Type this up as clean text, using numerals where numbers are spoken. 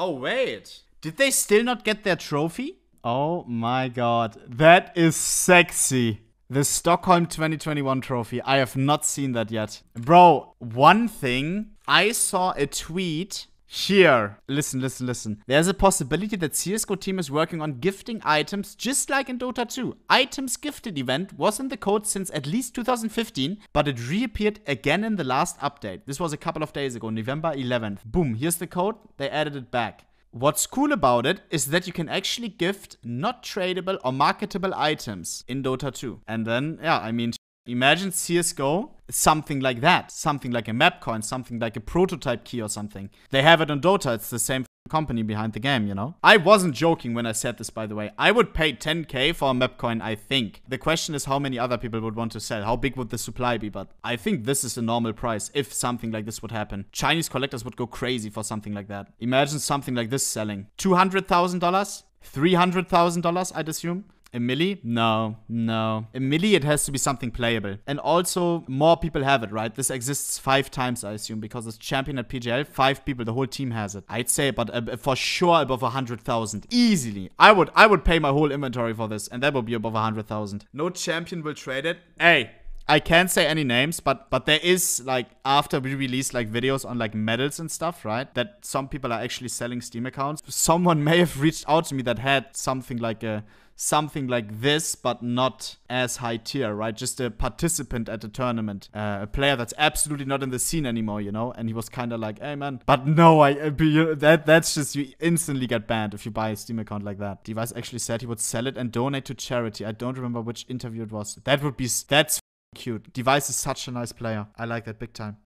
Oh, wait. Did they still not get their trophy? Oh my god. That is sexy. The Stockholm 2021 trophy. I have not seen that yet. Bro, one thing. I saw a tweet here. Listen, listen, listen. There's a possibility that CSGO team is working on gifting items just like in Dota 2. Items gifted event was in the code since at least 2015, but it reappeared again in the last update. This was a couple of days ago, November 11th. Boom, here's the code. They added it back. What's cool about it is that you can actually gift not tradable or marketable items in Dota 2. And then, yeah, I mean, imagine CSGO, something like that. Something like a map coin, something like a prototype key or something. They have it on Dota. It's the same company behind the game, you know? I wasn't joking when I said this, by the way. I would pay 10K for a map coin, I think. The question is how many other people would want to sell. How big would the supply be? But I think this is a normal price if something like this would happen. Chinese collectors would go crazy for something like that. Imagine something like this selling. $200,000? $300,000, I'd assume? A milli? No, no. A milli, it has to be something playable. And also, more people have it, right? This exists 5 times, I assume, because it's champion at PGL. 5 people, the whole team has it. I'd say, but for sure above 100,000. Easily. I would pay my whole inventory for this, and that would be above 100,000. No champion will trade it. Hey, I can't say any names, but there is, like, after we release, like, videos on, like, medals and stuff, right? That some people are actually selling Steam accounts. Someone may have reached out to me that had something like this, but not as high tier, right? Just a participant at a tournament. A player that's absolutely not in the scene anymore, you know? And he was kind of like, hey, man. But no, that's just, you instantly get banned if you buy a Steam account like that. Device actually said he would sell it and donate to charity. I don't remember which interview it was. That's cute. Device is such a nice player. I like that big time.